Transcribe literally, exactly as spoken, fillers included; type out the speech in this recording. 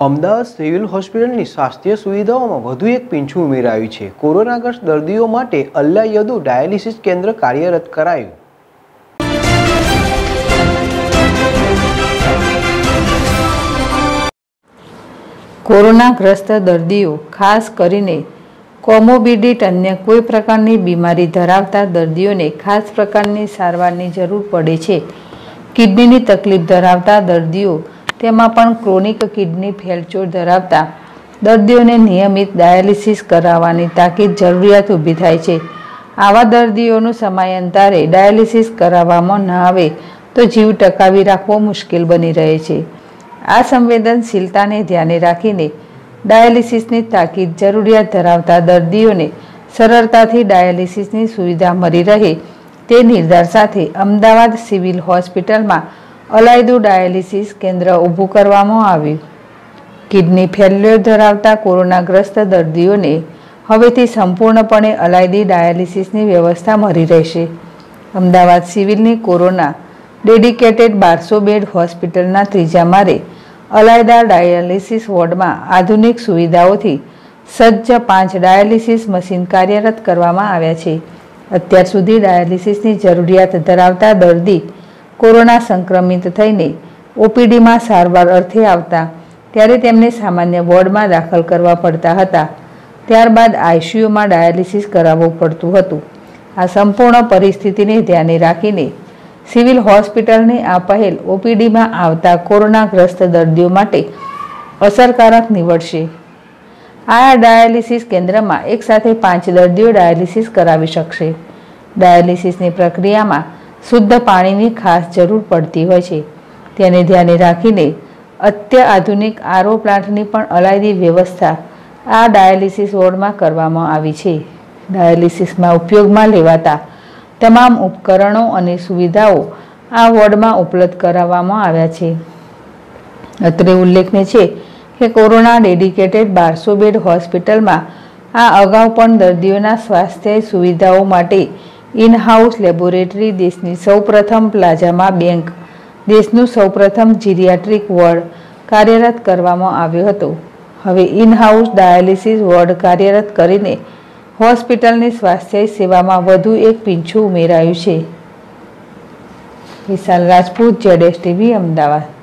Ahmedabad civil hospital स्वास्थ्य सुविधाओं में वधु एक पींछू उमरायु है। कोरोनाग्रस्त दर्दियों माटे अल्लायदु डायालिसिस केन्द्र कार्यरत करायु। कोरोनाग्रस्त दर्दियों खास करीने कोमोबिडिट अन्य कोई प्रकारनी बीमारी धरावता दर्दियोंने खास प्रकारनी सारवारनी जरूर पड़े छे। किडनीनी तकलीफ धरावता दर्दियों तेमां पण क्रोनिक किडनी फेलचोर धरावता दर्दियोंने नियमित डायालिसिस कराववानी ताकीद जरूरियात ऊभी थाय छे। आवा दर्दियोंनुं समयांतरे डायालिसिस कराववामां न आवे तो जीव टकावी राखवो मुश्किल बनी रहे छे। आ संवेदनशीलताने ध्याने राखीने डायालिसिसनी ताकीद जरूरियात धरावता दर्दियोंने सरळताथी डायालिसिसनी सुविधा मळी रहे ते निर्धार साथे अमदावाद सिविल होस्पिટલમાં અલાયદુ ડાયાલિસિસ કેન્દ્ર ઊભું કરવામાં આવ્યું। કિડની ફેલ્યોર ધરાવતા કોરોનાગ્રસ્ત દર્દીઓને હવેથી સંપૂર્ણપણે અલાયદી ડાયાલિસિસની વ્યવસ્થા મળી રહેશે। અમદાવાદ સિવિલની કોરોના ડેડિકેટેડ બારસો બેડ હોસ્પિટલના ત્રીજા માળે અલાયદા ડાયાલિસિસ વોર્ડમાં આધુનિક સુવિધાઓથી સજ્જ પાંચ ડાયાલિસિસ મશીન કાર્યરત કરવામાં આવ્યા છે। અત્યાર સુધી ડાયાલિસિસની જરૂરિયાત ધરાવતા દર્દી कोरोना संक्रमित थईने ओपीडी में सारवार अर्थे आवता त्यारे तेमने सामान्य वोर्ड में दाखल करवा पड़ता हता। त्यारबाद आईसीयू में डायालिसिस कराववू पड़तुं हतुं। आ संपूर्ण परिस्थितिने ध्याने राखीने सिविल होस्पिटलने आ पहल ओपीडी में आवता कोरोनाग्रस्त दर्दियों माटे असरकारक निवडशे। आ डायालिसिस केन्द्र में एक साथ पांच दर्दियों डायालिसिस करावी शकशे। डायालिसिसनी प्रक्रिया में शुद्ध पानी की खास जरूर पड़ती होय तेने ध्याने राखीने अत्याधुनिक आर ओ प्लांटनी पण अलायदी व्यवस्था आ डायालिसिस वोर्ड में करवामां आवी छे। डायालिसिस में उपयोग में लेवाता तमाम उपकरणों और सुविधाओं आ वोर्ड में उपलब्ध करावामां आव्या छे। अत्रे उल्लेखनीय छे के कोरोना डेडिकेटेड बारसो बेड होस्पिटल में आ अगाऊ पण दर्दीओना स्वास्थ्य सुविधाओं माटे इन हाउस लेबोरेटरी देशनी सौ प्रथम प्लाजामा बैंक देशनु सौ प्रथम जीरियाट्रिक वोर्ड कार्यरत करवामां आव्यो हतो। हवे इन हाउस डायालिसिस वोर्ड कार्यरत करीने होस्पिटलनी स्वास्थ्य सेवामां वधु एक पींछू उमेरायुं छे। Vishal Rajput, Z S TV, Ahmedabad.